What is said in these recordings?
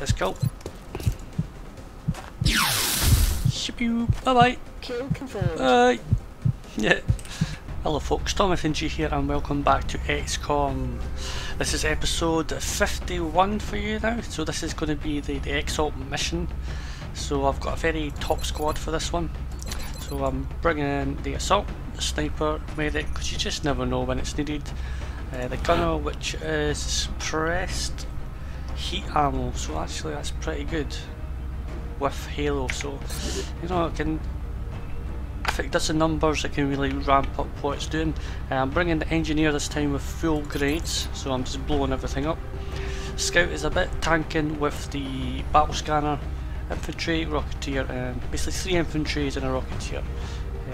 let's go. Ship you, bye bye. Kill confirmed. Bye. Yeah. Hello folks, ThomFnG here and welcome back to XCOM. This is episode 51 for you now, so this is going to be the EXALT mission. So I've got a very top squad for this one. So I'm bringing in the assault, the sniper, medic, because you just never know when it's needed. The gunner, which is suppressed heat ammo, so actually that's pretty good with Halo, so you know it can, if it does the numbers it can really ramp up what it's doing. I'm bringing the engineer this time with full grades, so I'm just blowing everything up. Scout is a bit tanking with the battle scanner, infantry, rocketeer, and basically three infantries and a rocketeer.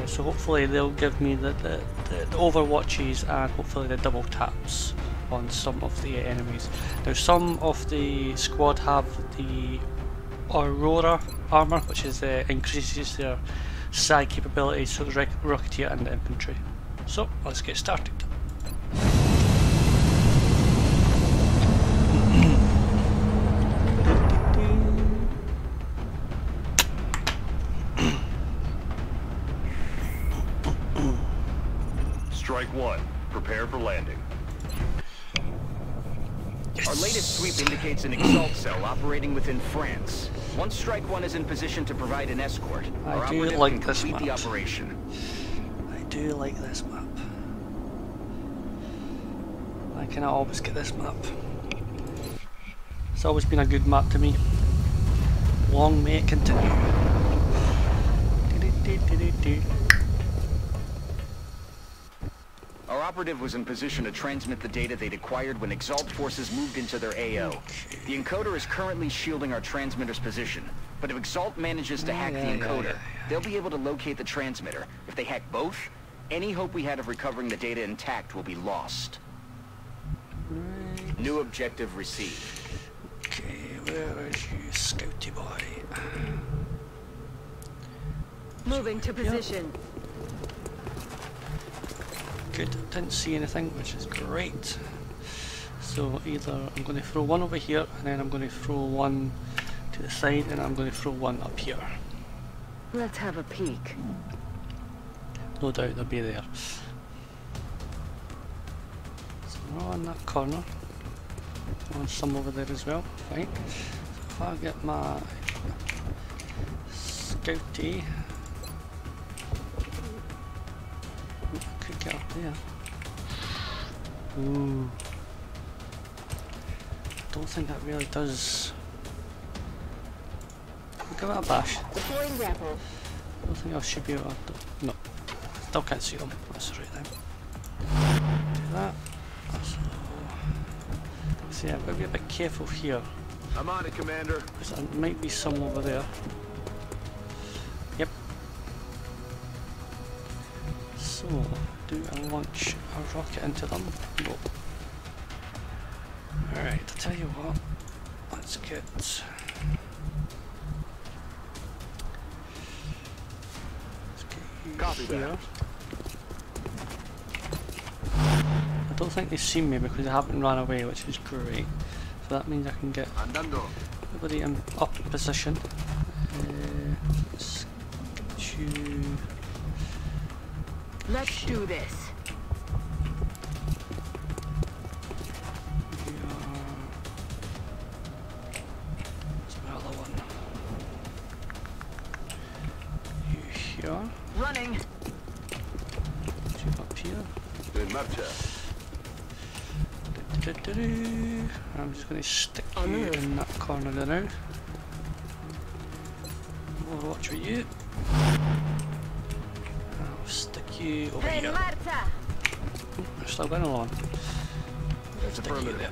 So hopefully they'll give me the overwatches and hopefully the double taps on some of the enemies. Now some of the squad have the Aurora armour, which is increases their psi capability, so the rocketeer and the infantry. So let's get started. Strike one. Prepare for landing. Yes. Our latest sweep indicates an EXALT cell operating within France. Once Strike one is in position to provide an escort, our operative can complete the operation. I do like this map. I cannot always get this map. It's always been a good map to me. Long may it continue. Our operative was in position to transmit the data they'd acquired when EXALT forces moved into their AO. Okay. The encoder is currently shielding our transmitter's position, but if EXALT manages to hack the encoder, they'll be able to locate the transmitter. If they hack both, any hope we had of recovering the data intact will be lost. Right. New objective received. Okay, where is you, Scouty boy? Moving to position. Yep. Good. Didn't see anything, which is great. So either I'm going to throw one over here, and then I'm going to throw one to the side, and I'm going to throw one up here. Let's have a peek. No doubt they'll be there. So we're on that corner. And some over there as well. Fine. So if I get my Scouty. Up there. Ooh. I don't think that really does. I'll give it a bash. I don't think I should be able to. No. Still can't see them. That's right then. Do that. So. See, I've got to be a bit careful here. I'm on it, Commander. Because there might be some over there. Yep. So. Do I launch a rocket into them? No. Alright, I'll tell you what. Let's get... Copy there. I don't think they've seen me because they haven't run away, which is great. So that means I can get everybody in up position. Let's get you... Let's do this. There's another one. You here? Running. Two up here. Good map here. I'm just going to stick you in that corner there now. We'll watch for you. You over here. I'm still going along. There's a you there.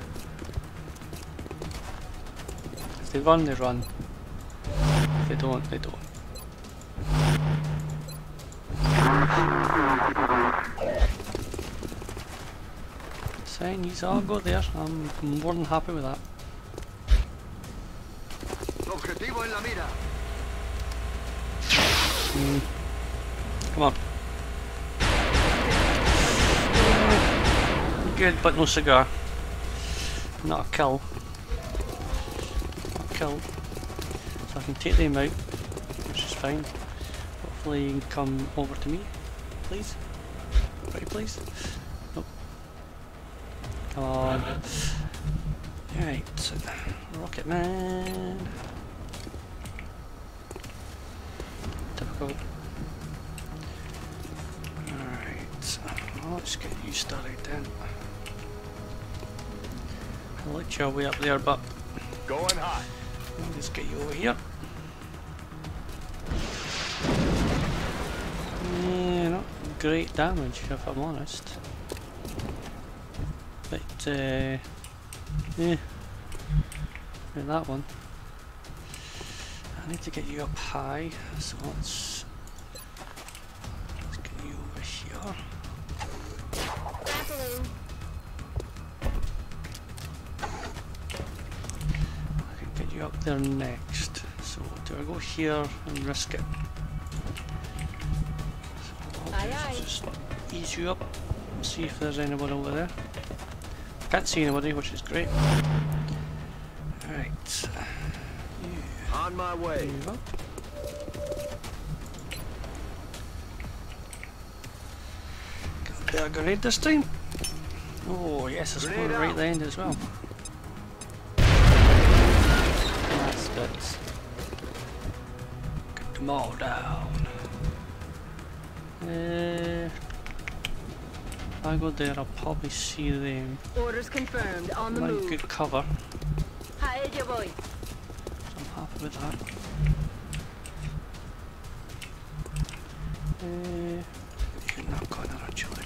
If they run, they run. If they don't, they don't. Chinese, I'll go there. I'm more than happy with that. Come on. Good, but no cigar. Not a kill. killed. So I can take them out, which is fine. Hopefully you can come over to me, please. Right, please. Nope. Come on. Alright, Rocket Man. Difficult. Alright, let's get you started then. I'll let you way up there, but going hot. I'll just get you over here. Yeah, not great damage if I'm honest. But yeah, right, that one. I need to get you up high, so let's get you over here. I can get you up there next. So do I go here and risk it? So I'll just ease you up and see if there's anyone over there. Can't see anybody, which is great. Alright. On my way. Got a grenade this time. Oh yes, there's one right at the end as well. That's good. Get them all down. If I go there, I'll probably see them. Orders confirmed. On the move. Good cover. Hi, your boy. I'm happy with that. You're not going there actually.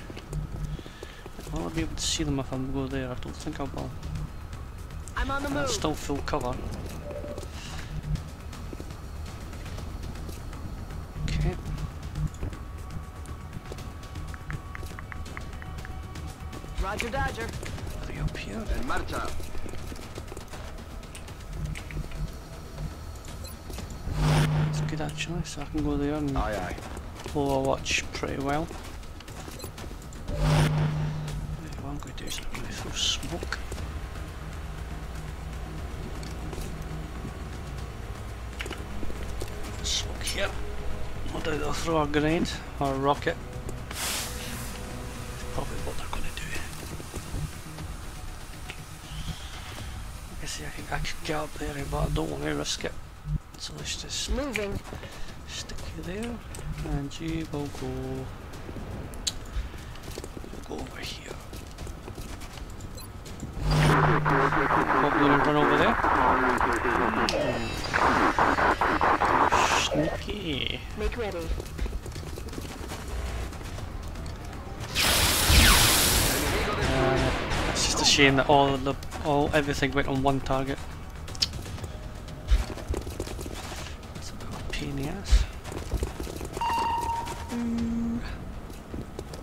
Will I be able to see them if I go there? I don't think I will. I'm on the move. Still full cover. Okay. Roger, Dodger. Are you up here? En marcha. That's good actually, so I can go there and overwatch pretty well. What I'm going to do is I'm going to throw smoke. Smoke here. No doubt they'll throw a grenade or a rocket. That's probably what they're going to do. Like I say, I could get up there, but I don't want to risk it. So let's just stick you there, and you will go. You'll go over here. Probably gonna run over there. Sneaky. Make ready. It's just a shame that everything went on one target.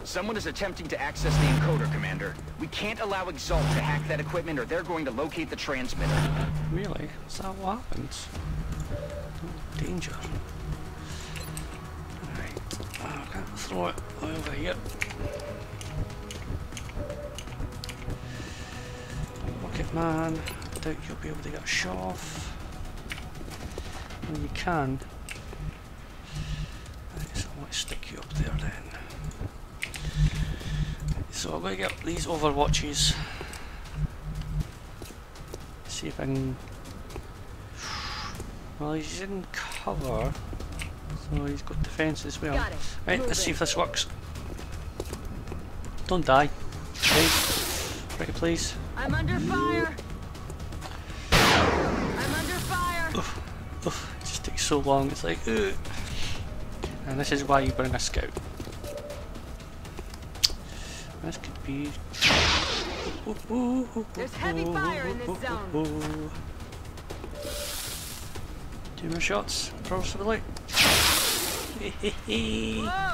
Someone is attempting to access the encoder, Commander. We can't allow EXALT to hack that equipment or they're going to locate the transmitter. Really? Is that what happens? Oh, danger. Alright, I can't throw it over here. Rocket Man, I doubt you'll be able to get shot off. Well, you can. Right, so I want to stick you up there then. So I'm going to get these overwatches, see if I can, well he's in cover, so he's got defence as well. Right, let's see if this works. Don't die. Right, right please. I'm under fire! I'm under fire! Oof, oof, it just takes so long, it's like ugh. And this is why you bring a scout. This could be. There's heavy fire in this zone. Two more shots, possibly. Whoa!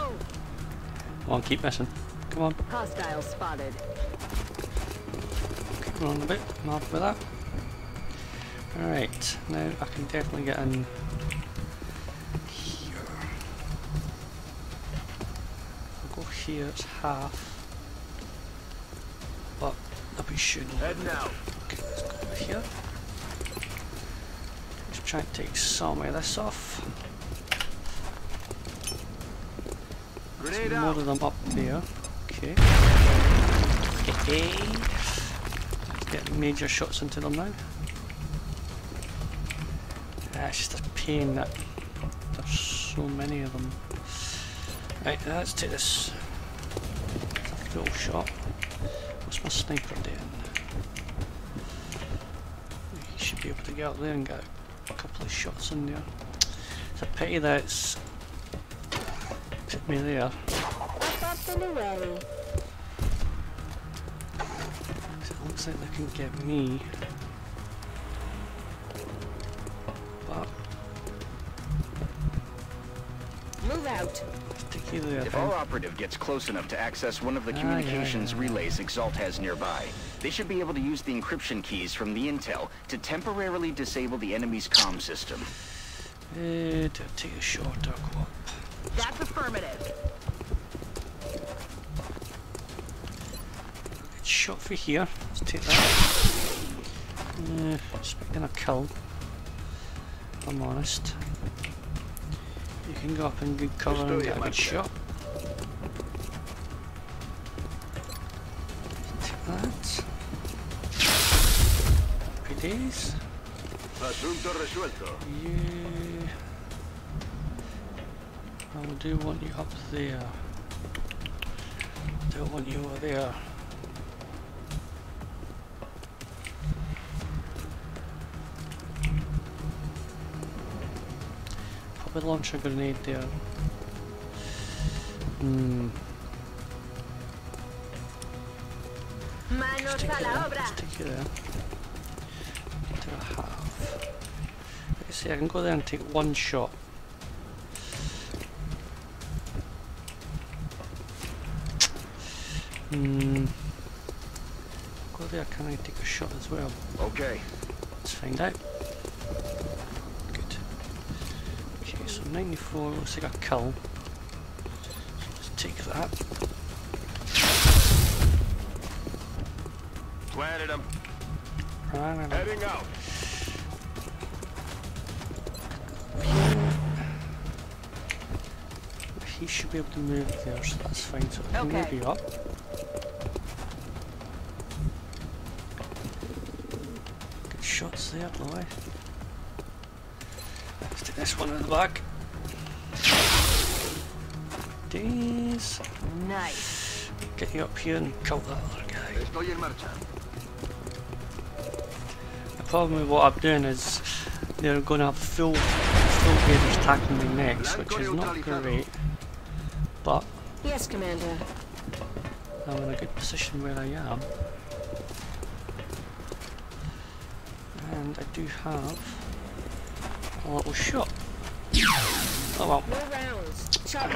Come on, keep missing. Come on. Hostile spotted. Keep running a bit. I'm off with that. All right, now I can definitely get in. Here. I'll go here. It's half. But I'll be shooting over there. Okay, let's go over here. try and take some of this off. Let's model them up there. Okay. Okay. Let's get major shots into them now. That's just a pain that there's so many of them. Right, let's take this. That's a full shot. What's my sniper doing? He should be able to get up there and get a couple of shots in there. It's a pity that it's hit me there. It looks like they can get me. If our operative gets close enough to access one of the communications relays EXALT has nearby, they should be able to use the encryption keys from the intel to temporarily disable the enemy's comm system. Take a short duck up. That's affirmative. It's shot for here. Let's take that. Expecting a kill, if I'm honest. You can go up in good cover and get a good shot. Take that. Happy days. Yeah. I do want you up there. I don't want you over there. We'll launch a grenade there. Let's take you there. What do I have? Let's see, I can go there and take one shot. Go there, can I take a shot as well? Okay. Let's find out. 94 looks like a kill. So let's take that. Planted him. Heading out. He should be able to move there, so that's fine. So okay. Maybe up. Good shots there, boy. Let's take this one in the back. Days. Nice. Get you up here and kill that other guy. The problem with what I'm doing is they're going to have full raiders attacking me next, which is not great. But yes, Commander. I'm in a good position where I am, and I do have a little shot. Oh well. And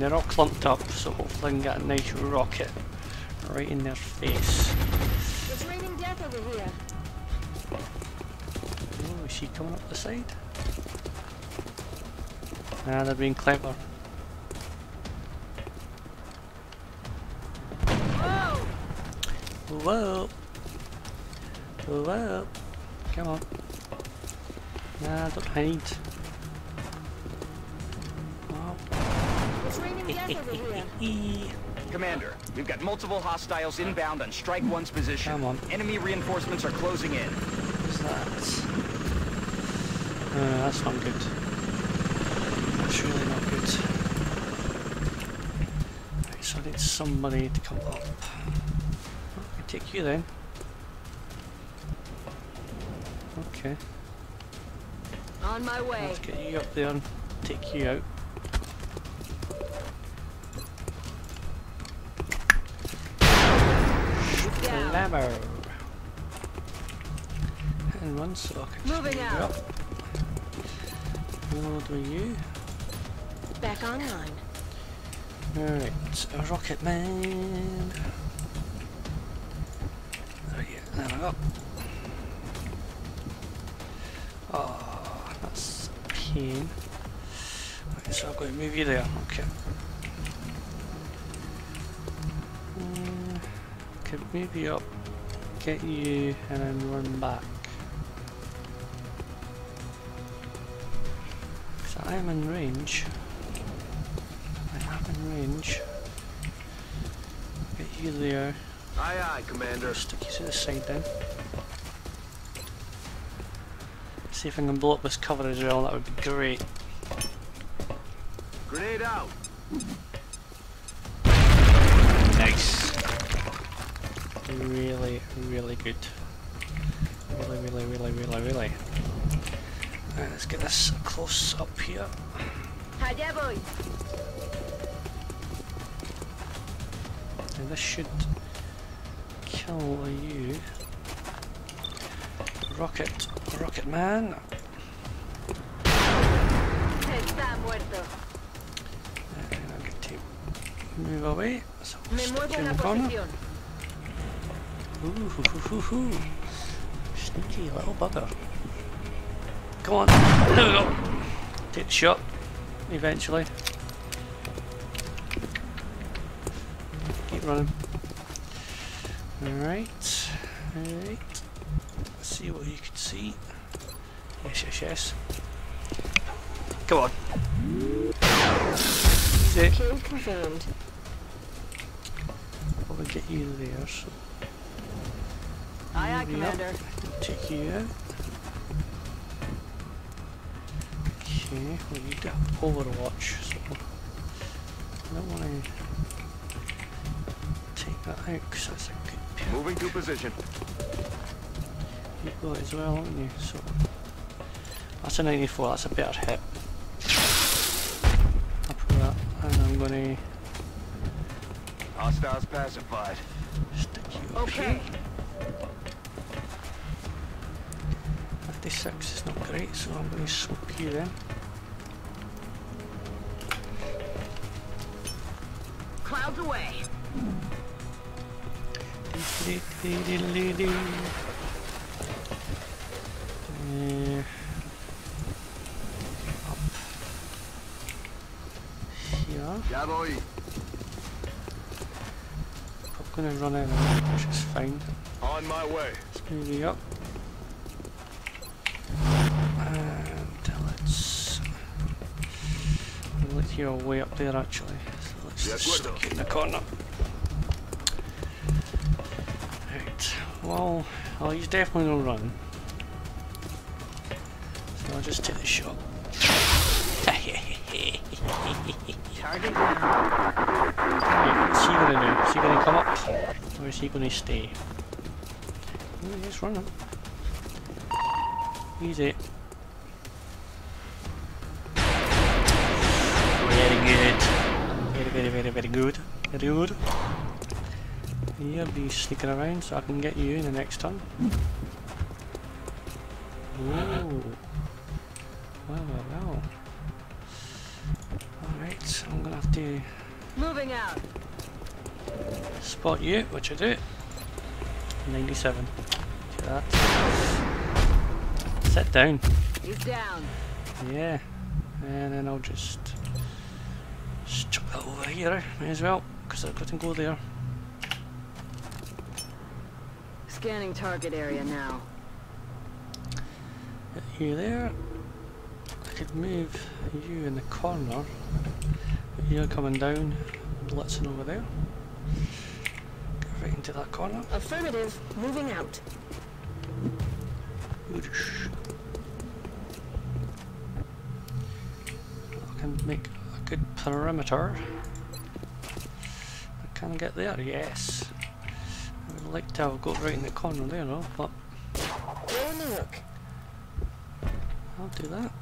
they're all clumped up, so hopefully I can get a nice rocket right in their face. It's raining death over here. Oh, is she coming up the side? Nah, they're being clever. Whoa! Whoa! Whoa! Come on. Nah, don't hide. Oh. Commander, we've got multiple hostiles inbound on strike one's position. Come on. Enemy reinforcements are closing in. What's that? That's not good. That's really not good. Right, so I need somebody to come up. I'll take you then. Okay. On my way. Let's get you up there and take you out. Glamour. And one sock. Moving out. What do you? Back online. All right, a rocket man. There you go. There we go. Oh, that's a pain. Okay, so I've got to move you there. Okay. Could maybe up, get you, and then run back. So I'm in range. I am in range. Get you there. Aye, aye, Commander. Stick you to the side then. See if I can blow up this cover as well. That would be great. Grenade out. Nice. Really, really good. Really. Alright, let's get this close up here. And this should kill you. Rocket man. Move away, so stick in the corner. Ooh. Sneaky little bugger. Come on, there we go. Take the shot, eventually. Keep running. Alright. Let's see what you can see. Yes. Come on. Easy. Kill confirmed. Probably get you there, so. Aye, aye, Commander. Take you out. Okay, we need to have overwatch, so I don't want to take that out because that's a good pick. Moving to position. You've got it as well, haven't you? So that's a 94, that's a better hit. I'll put that, and I'm gonna. Hostiles pacified. Stick you up here. 56 is not great, so I'm gonna swoop you then. Clouds away. Up here. Yeah, boy. I'm gonna run out of it, which is fine. On my way. Let's move you up. And let's. I'll let you all way up there actually. So let's just get in the corner. Right. Well, he's definitely gonna run. I'll just take the shot. Target down. What's he gonna do? Is he gonna come up? Or is he gonna stay? Oh, he's running. Easy. Very good. Very good. You'll be sneaking around so I can get you in the next turn. Ooh. Wow. Alright, so I'm gonna have to moving out. Spot you, which I do. 97. Do that. Sit down. He's down. Yeah. And then I'll just chuck that over here, may as well, because I've got to go there. Scanning target area now. Get you there. I could move you in the corner, but you're coming down, blitzing over there. Go right into that corner. Affirmative, moving out. I can make a good perimeter. I can get there, yes. I would like to have got right in the corner there though, but I'll do that.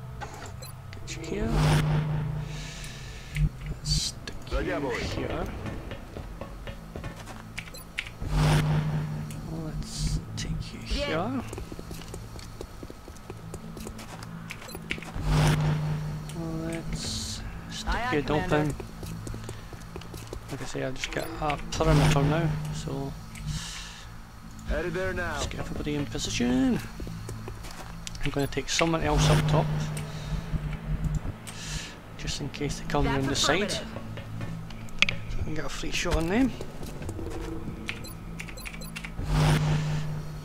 Here. Let's stick you here. Let's take you here. Let's stick you down. Like I say, I just get a perimeter now, so headed there now. Let's get everybody in position. I'm going to take someone else up top. Just in case they come around the side. So I can get a free shot on them.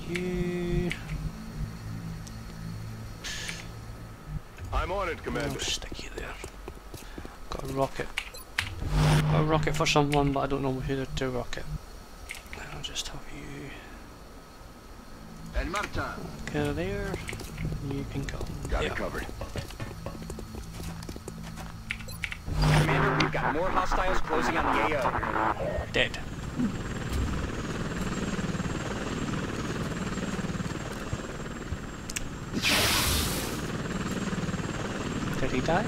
you. I'm on it, Commander. I'll stick you there. Got a rocket. Got a rocket for someone, but I don't know who to rocket. I'll just have you. Okay, there. You can go. Got it covered. Commander, we've got more hostiles closing on the AO. Dead. Did he die?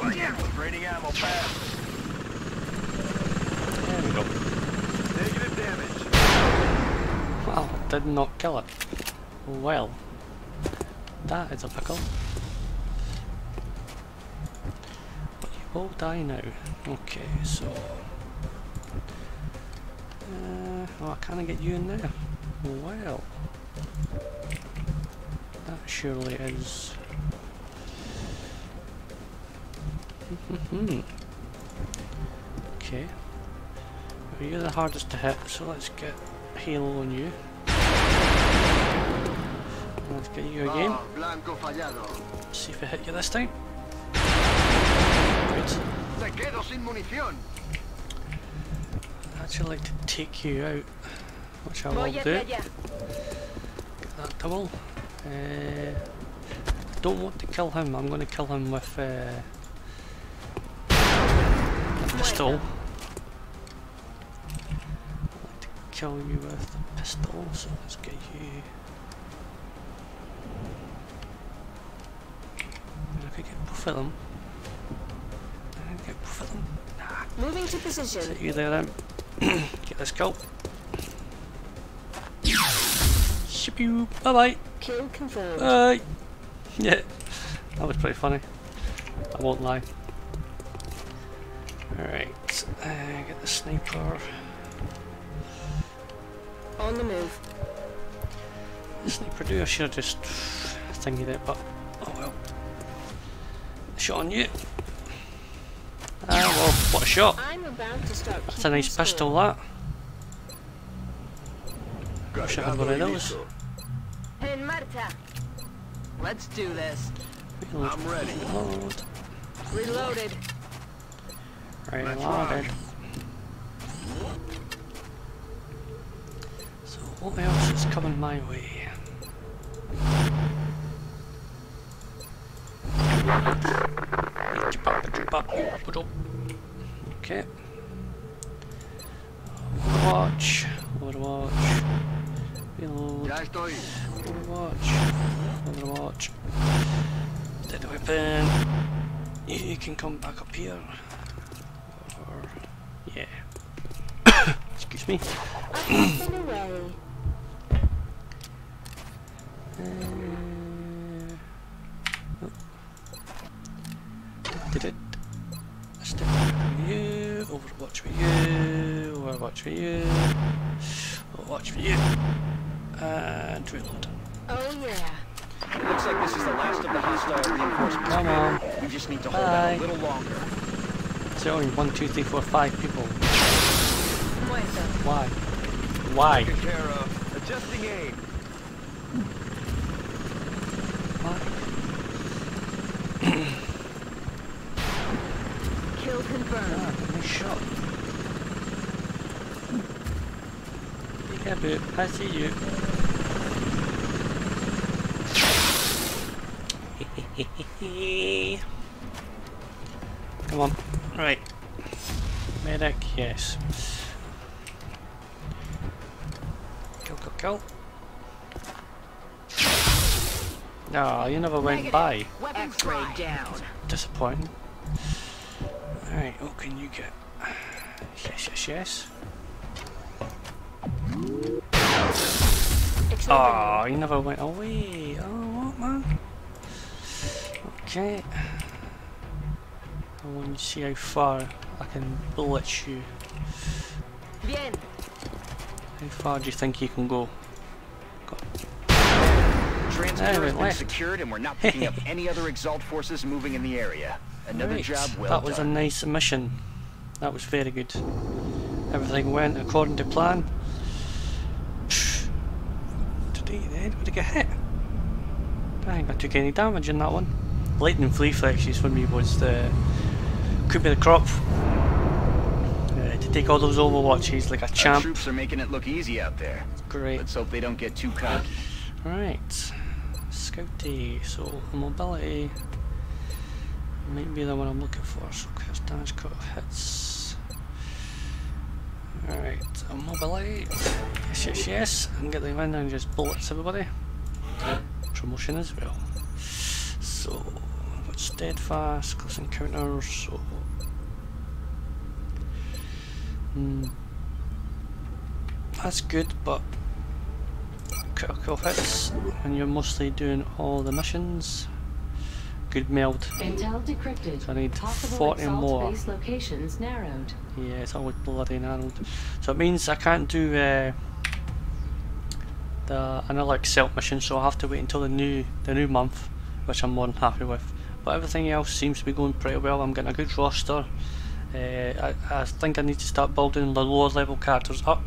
Well, yeah. Ammo fast. There we go. Negative damage. Well, did not kill it. Well, that is a pickle. But you will die now. Okay, so. Oh, I can't get you in there. Well. That surely is. Okay. Well, you're the hardest to hit, so let's get Halo on you. Let's get you again. See if I hit you this time. Good. I'd actually like to take you out, which I will do. Get that double. I don't want to kill him, I'm going to kill him with pistol. I'd like to kill you with a pistol, so let's get you. I could get both of them. I could get both of them. Nah. Moving to position. Sit you there then. Get this kill. Ship you. Bye bye. Kill confirmed. Bye. Yeah. That was pretty funny. I won't lie. Alright, get the sniper. On the move. The sniper do, I should have just thingied it, but oh well. Shot on you. Ah well, what a shot. That's a nice pistol, that. I wish I had one of those. Let's do this. Reload. I'm ready. Reload. Reloaded. Reloaded. So what else is coming my way? Okay. Overwatch. Overwatch. Reload. Overwatch. Overwatch. Dead weapon. You can come back up here. Yeah. Excuse me. Did it. A stick for you. Overwatch for you. Overwatch for you. Overwatch for you. And reload. Oh yeah. It looks like this is the last of the hostile reinforcements. Come on. We just need to hold out a little longer. It's only 1, 2, 3, 4, 5 people. Why? Why? Adjusting aim. Why? Kill confirmed. Ah, nice shot. Be careful. I see you. Come on. Right. Medic, yes. Kill, kill, kill. No, you never went by. X-ray down. Disappointing. Alright, what can you get? Yes, yes, yes. Oh, you never went away. Oh, what, man? Okay. I want to see how far I can bullet you. Bien. How far do you think you can go? Transmitter has been secured and we're not picking up any other EXALT forces moving in the area. Another job well done. That was a nice mission. That was very good. Everything went according to plan. Right then, would I get hit? Dang, I took any damage in that one. Lightning reflexes for me was the could be the crop. To take all those overwatches like a champ. Our troops are making it look easy out there. Great. Let's hope they don't get too cocky. Right. Scouty, so mobility might be the one I'm looking for. So curse damage cut off hits. Alright, mobility. Yes, yes, yes. And get the wind and just bullets everybody. Promotion as well. So what's steadfast, close encounters, so that's good, but critical hits, and you're mostly doing all the missions. Good meld. Intel decrypted. So I need possible 40 more. Locations narrowed. Yeah, it's always bloody narrowed. So it means I can't do another EXALT mission, so I have to wait until the new month, which I'm more than happy with. But everything else seems to be going pretty well. I'm getting a good roster. I think I need to start building the lower level characters up,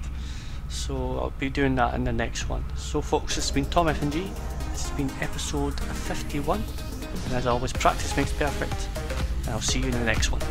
so I'll be doing that in the next one. So folks, this has been ThomFnG, this has been episode 51, and as always, practice makes perfect, and I'll see you in the next one.